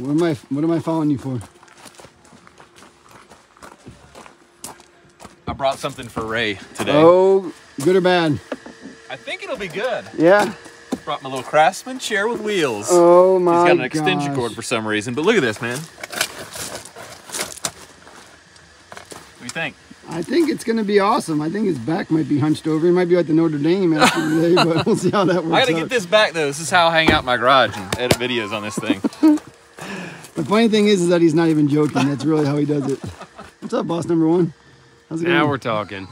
What am I following you for? I brought something for Ray today. Oh, good or bad? I think it'll be good. Yeah? Brought my little Craftsman chair with wheels. Oh my gosh. He's got an extension cord for some reason, but look at this, man. What do you think? I think it's going to be awesome. I think his back might be hunched over. He might be like the Notre Dame after today, but we'll see how that works out. I got to get this back, though. This is how I hang out in my garage and edit videos on this thing. The funny thing is that he's not even joking. That's really how he does it. What's up, boss number one? How's it going? Now we're talking.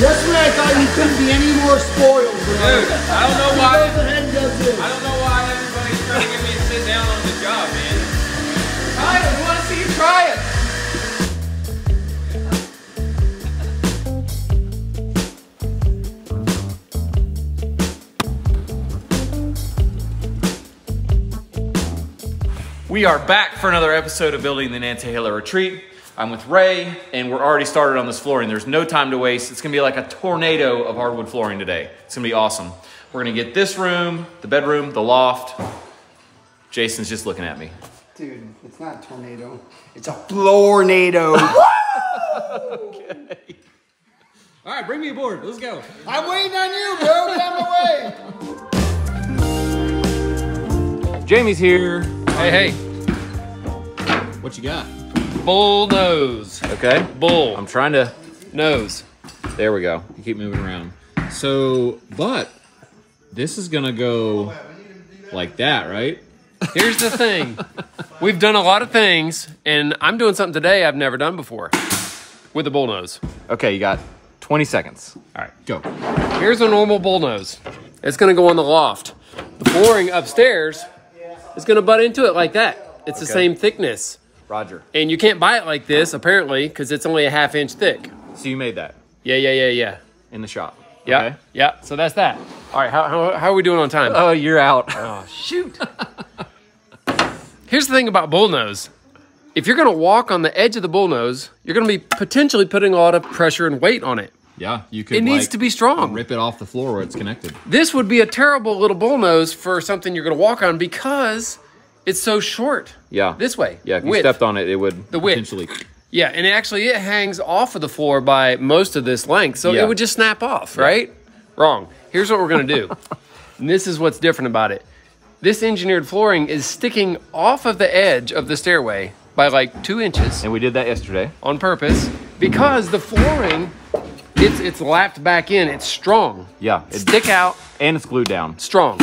Just when I thought you couldn't be any more spoiled, bro. Dude, I don't know why. I don't know why everybody's trying to get me to sit down on the job, man. Try it. We want to see you try it. We are back for another episode of Building the Nantahala Retreat. I'm with Ray, and we're already started on this flooring. There's no time to waste. It's gonna be like a tornado of hardwood flooring today. It's gonna be awesome. We're gonna get this room, the bedroom, the loft. Jason's just looking at me. Dude, it's not a tornado. It's a floor-nado. Okay. All right, bring me aboard, let's go. I'm waiting on you, bro, get out of my way. Jamie's here. Hey, hey. What you got? Bull nose. Okay. Bull. I'm trying to... Nose. There we go. You keep moving around. So, but this is going to go like that, right? Here's the thing. We've done a lot of things, and I'm doing something today I've never done before with a bull nose. Okay, you got 20 seconds. All right, go. Here's a normal bull nose. It's going to go on the loft. The flooring upstairs is going to butt into it like that. It's okay. The same thickness. Roger. And you can't buy it like this, apparently, because it's only a half-inch thick. So you made that? Yeah. In the shop? Yeah, okay. Yeah. So that's that. All right, how are we doing on time? Oh, you're out. Oh, shoot. Here's the thing about bullnose. If you're going to walk on the edge of the bullnose, you're going to be potentially putting a lot of pressure and weight on it. Yeah, you could. It needs to be strong. Rip it off the floor where it's connected. This would be a terrible little bullnose for something you're going to walk on because... it's so short. Yeah. This way. Yeah, if you stepped on it, it would potentially... Yeah, and actually it hangs off of the floor by most of this length, so it would just snap off, right? Wrong. Here's what we're going to do, and this is what's different about it. This engineered flooring is sticking off of the edge of the stairway by like 2 inches. And we did that yesterday. On purpose, because the flooring, it's lapped back in. It's strong. Yeah. It's stick out. And it's glued down. Strong.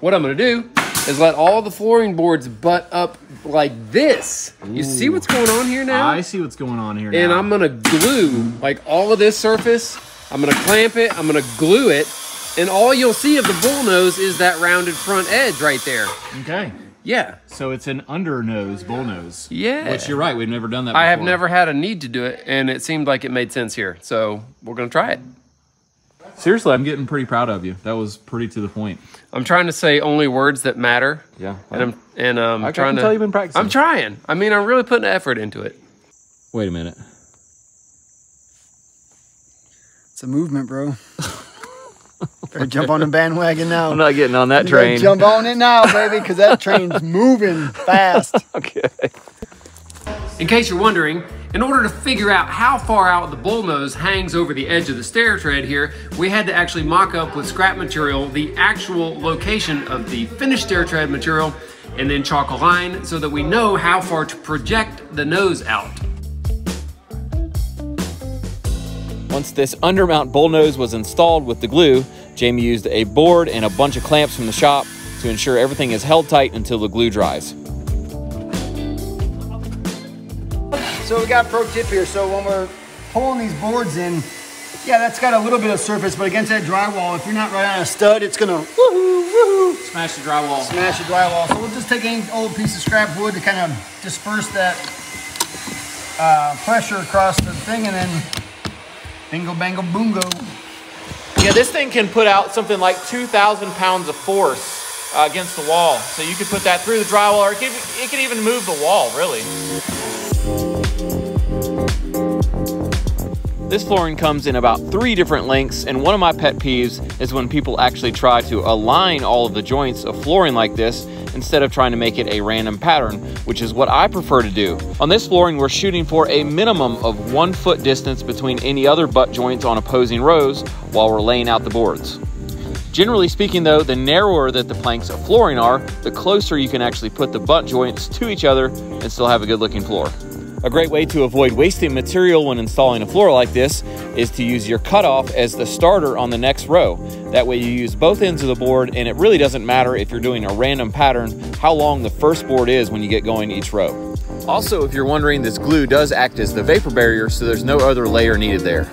What I'm going to do... is let all the flooring boards butt up like this. Ooh. You see what's going on here now? I see what's going on here now. And I'm gonna glue like all of this surface. I'm gonna clamp it, I'm gonna glue it, and all you'll see of the bullnose is that rounded front edge right there. Okay. Yeah. So it's an undernose bullnose. Yeah. Which you're right, we've never done that before. I have never had a need to do it, and it seemed like it made sense here. So we're gonna try it. Seriously, I'm getting pretty proud of you. That was pretty to the point. I'm trying to say only words that matter. Yeah. Well, and I'm trying to tell you've been practicing. I'm trying. I mean, I'm really putting effort into it. Wait a minute. It's a movement, bro. Better jump on the bandwagon now. I'm not getting on that train. Jump on it now, baby, because that train's moving fast. Okay. In case you're wondering, in order to figure out how far out the bullnose hangs over the edge of the stair tread here, we had to actually mock up with scrap material the actual location of the finished stair tread material and then chalk a line so that we know how far to project the nose out. Once this undermount bullnose was installed with the glue, Jamie used a board and a bunch of clamps from the shop to ensure everything is held tight until the glue dries. So we got a pro tip here. So when we're pulling these boards in, yeah, that's got a little bit of surface, but against that drywall, if you're not right on a stud, it's gonna woohoo, woohoo. Smash the drywall. Smash the drywall. So we'll just take any old piece of scrap wood to kind of disperse that pressure across the thing, and then bingo, bango, boongo. Yeah, this thing can put out something like 2,000 pounds of force against the wall. So you could put that through the drywall, or it could even move the wall, really. Thank you. This flooring comes in about 3 different lengths, and one of my pet peeves is when people actually try to align all of the joints of flooring like this instead of trying to make it a random pattern, which is what I prefer to do. On this flooring, we're shooting for a minimum of 1 foot distance between any other butt joints on opposing rows while we're laying out the boards. Generally speaking though, the narrower that the planks of flooring are, the closer you can actually put the butt joints to each other and still have a good looking floor. A great way to avoid wasting material when installing a floor like this is to use your cutoff as the starter on the next row. That way you use both ends of the board, and it really doesn't matter if you're doing a random pattern how long the first board is when you get going each row. Also, if you're wondering, this glue does act as the vapor barrier, so there's no other layer needed there.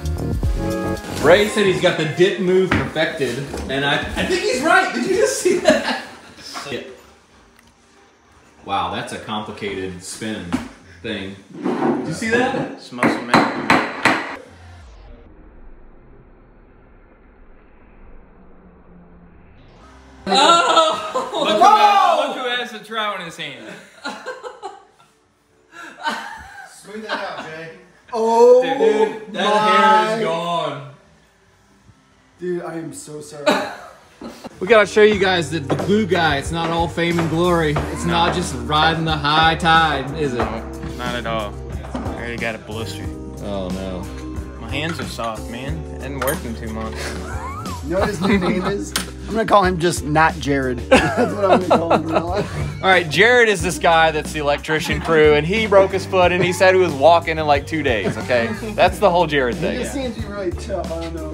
Ray said he's got the dip move perfected, and I think he's right. Did you just see that? Yeah. Wow, that's a complicated spin thing. Did you see that? It's muscle memory. Oh! Look who has the trowel in his hand. Smooth that out, Jay. Oh, dude, that hair is gone. Dude, I am so sorry. We gotta show you guys that the glue guy, it's not all fame and glory. It's not just riding the high tide, is it? Not at all. I already got a blister. Oh no. My hands are soft, man. It didn't work in 2 months. You know what his new name is? I'm gonna call him just Not Jared. That's what I'm gonna call him. Alright, Jared is this guy that's the electrician crew, and he broke his foot and he said he was walking in like 2 days, okay? That's the whole Jared thing. He just seems to be really tough, I don't know.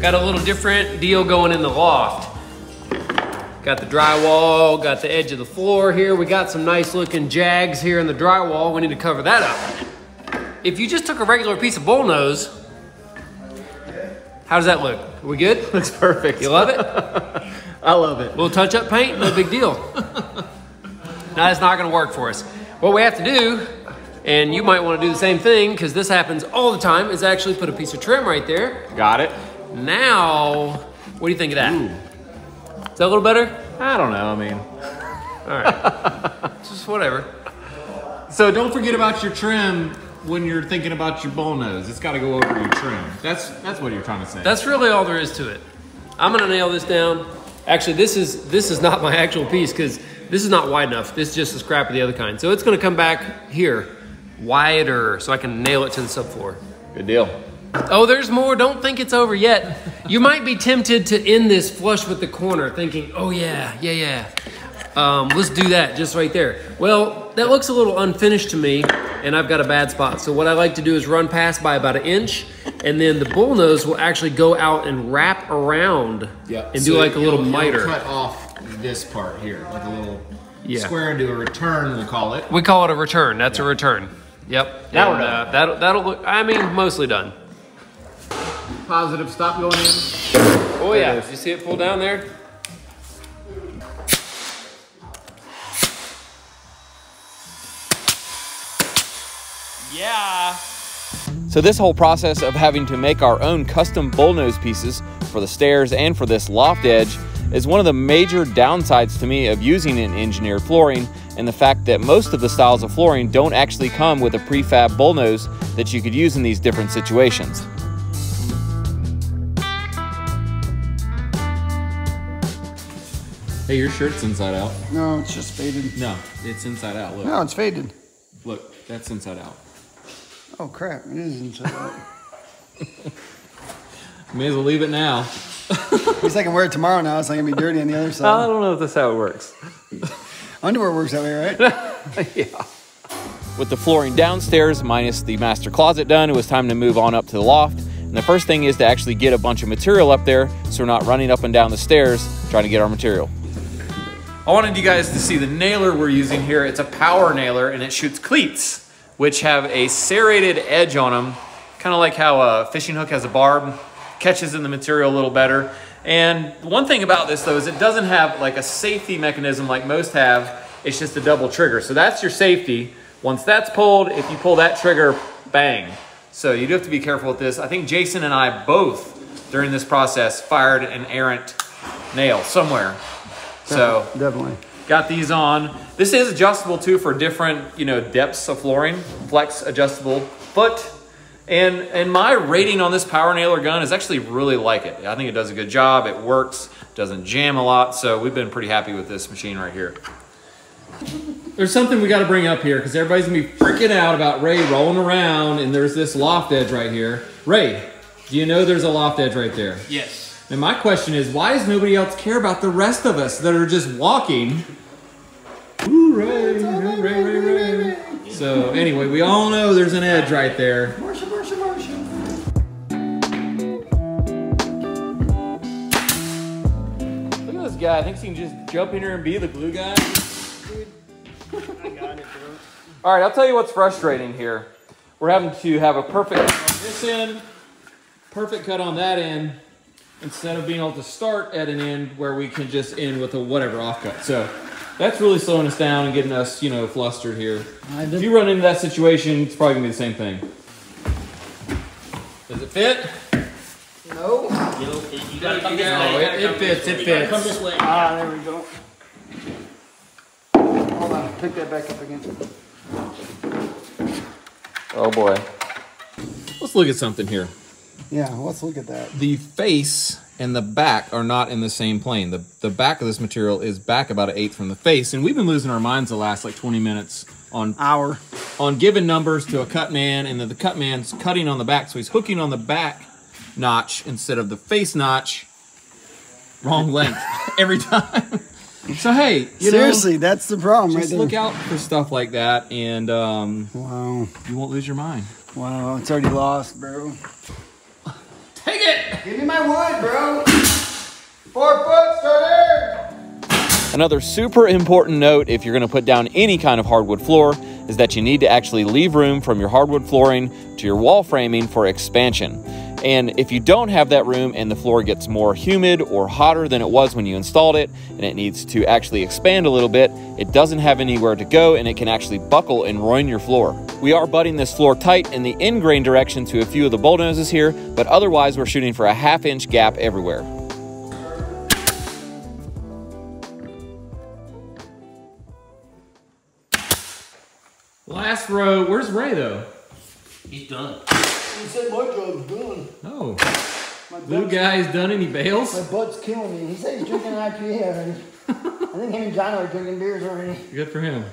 Got a little different deal going in the loft. Got the drywall, got the edge of the floor here. We got some nice looking jags here in the drywall. We need to cover that up. If you just took a regular piece of bullnose, how does that look? Are we good? Looks perfect. You love it? I love it. Little touch up paint, no big deal. Now that's not gonna work for us. What we have to do, and you might wanna do the same thing because this happens all the time, is actually put a piece of trim right there. Got it. Now, what do you think of that? Ooh. Is that a little better? I don't know, I mean. All right, just whatever. So don't forget about your trim when you're thinking about your bullnose. It's gotta go over your trim. That's what you're trying to say. That's really all there is to it. I'm gonna nail this down. Actually, this is not my actual piece because this is not wide enough. This is just the scrap of the other kind. So it's gonna come back here, wider, so I can nail it to the subfloor. Good deal. Oh, there's more. Don't think it's over yet. You might be tempted to end this flush with the corner thinking, oh yeah. Let's do that just right there. Well, that looks a little unfinished to me, and I've got a bad spot. So what I like to do is run past by about 1 inch, and then the bullnose will actually go out and wrap around and do like a little miter. Cut off this part here, like a little square into a return, we'll call it. We call it a return. That's a return. Yep. Now we're done. That'll look, I mean, mostly done. Positive, stop going in. Oh yeah, you see it pull down there? Yeah. So this whole process of having to make our own custom bullnose pieces for the stairs and for this loft edge is one of the major downsides to me of using an engineered flooring, and the fact that most of the styles of flooring don't actually come with a prefab bullnose that you could use in these different situations. Hey, your shirt's inside out. No, it's just faded. No, it's inside out, look. No, it's faded. Look, that's inside out. Oh crap, it is inside out. May as well leave it now. At least I can wear it tomorrow now, it's not gonna be dirty on the other side. I don't know if that's how it works. Underwear works that way, right? Yeah. With the flooring downstairs minus the master closet done, it was time to move on up to the loft. And the first thing is to actually get a bunch of material up there so we're not running up and down the stairs trying to get our material. I wanted you guys to see the nailer we're using here. It's a power nailer, and it shoots cleats, which have a serrated edge on them, kind of like how a fishing hook has a barb, catches in the material a little better. And one thing about this though is it doesn't have like a safety mechanism like most have. It's just a double trigger. So that's your safety. Once that's pulled, if you pull that trigger, bang. So you do have to be careful with this. I think Jason and I both, during this process, fired an errant nail somewhere. So definitely. Got these on. This is adjustable too for different, depths of flooring. Flex adjustable foot. And my rating on this power nailer gun is actually really like it. I think it does a good job. It works, doesn't jam a lot. So we've been pretty happy with this machine right here. There's something we got to bring up here because everybody's gonna be freaking out about Ray rolling around and there's this loft edge right here. Ray, do you know there's a loft edge right there? Yes. And my question is, why does nobody else care about the rest of us that are just walking? Ooh, Ray, Ray, Ray, Ray, Ray. So anyway, we all know there's an edge right there. Look at this guy. I think he can just jump in here and be the glue guy. I got it, bro. All right, I'll tell you what's frustrating here. We're having to have a perfect cut on this end, perfect cut on that end, instead of being able to start at an end where we can just end with a whatever offcut. So that's really slowing us down and getting us, flustered here. If you run into that situation, it's probably gonna be the same thing. Does it fit? No. You gotta come this way. It fits. Come this way. Ah, there we go. Hold on, pick that back up again. Oh boy. Let's look at something here. Yeah, let's look at that. The face and the back are not in the same plane. The back of this material is back about 1/8 from the face, and we've been losing our minds the last 20 minutes on giving numbers to a cut man, and then the cut man's cutting on the back, so he's hooking on the back notch instead of the face notch. Wrong length every time. So hey, seriously, that's the problem right there. Just look out for stuff like that, and wow, you won't lose your mind. Wow, it's already lost, bro. Take it! Give me my wood, bro! 4 foot, starter! Another super important note if you're gonna put down any kind of hardwood floor is that you need to actually leave room from your hardwood flooring to your wall framing for expansion. And if you don't have that room and the floor gets more humid or hotter than it was when you installed it, and it needs to actually expand a little bit, it doesn't have anywhere to go and it can actually buckle and ruin your floor. We are butting this floor tight in the in-grain direction to a few of the bolt noses here, but otherwise we're shooting for a 1/2 inch gap everywhere. Last row, where's Ray though? He's done. You said my job's done. No. Blue guy's done and he bails? My butt's killing me. He said he's drinking an IPA already. I think him and John are drinking beers already. Good for him.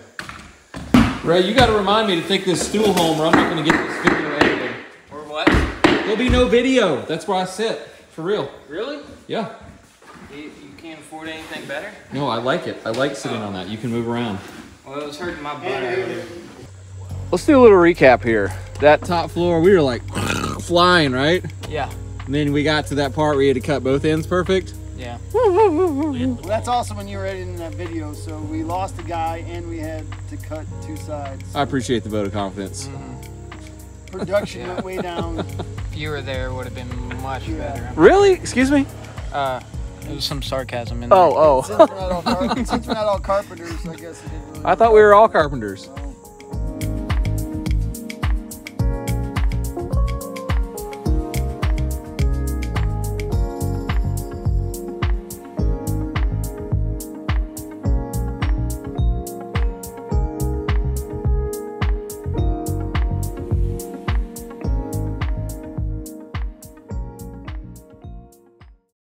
Ray, you got to remind me to take this stool home or I'm not going to get this video edited. Or what? There'll be no video. That's where I sit. For real. Really? Yeah. You can't afford anything better? No, I like it. I like sitting on that. You can move around. Well, it was hurting my butt. Yeah. Let's do a little recap here. That top floor, we were like flying, right? Yeah. And then we got to that part where you had to cut both ends perfect. Yeah. Well, that's also when you were editing that video. So we lost a guy and we had to cut two sides. I appreciate the vote of confidence. Mm-hmm. Production went way down. If you were there, it would have been much better. Really? Excuse me? There was some sarcasm in there. Oh. Since we're not all carpenters, I guess. It didn't really I thought we were all carpenters.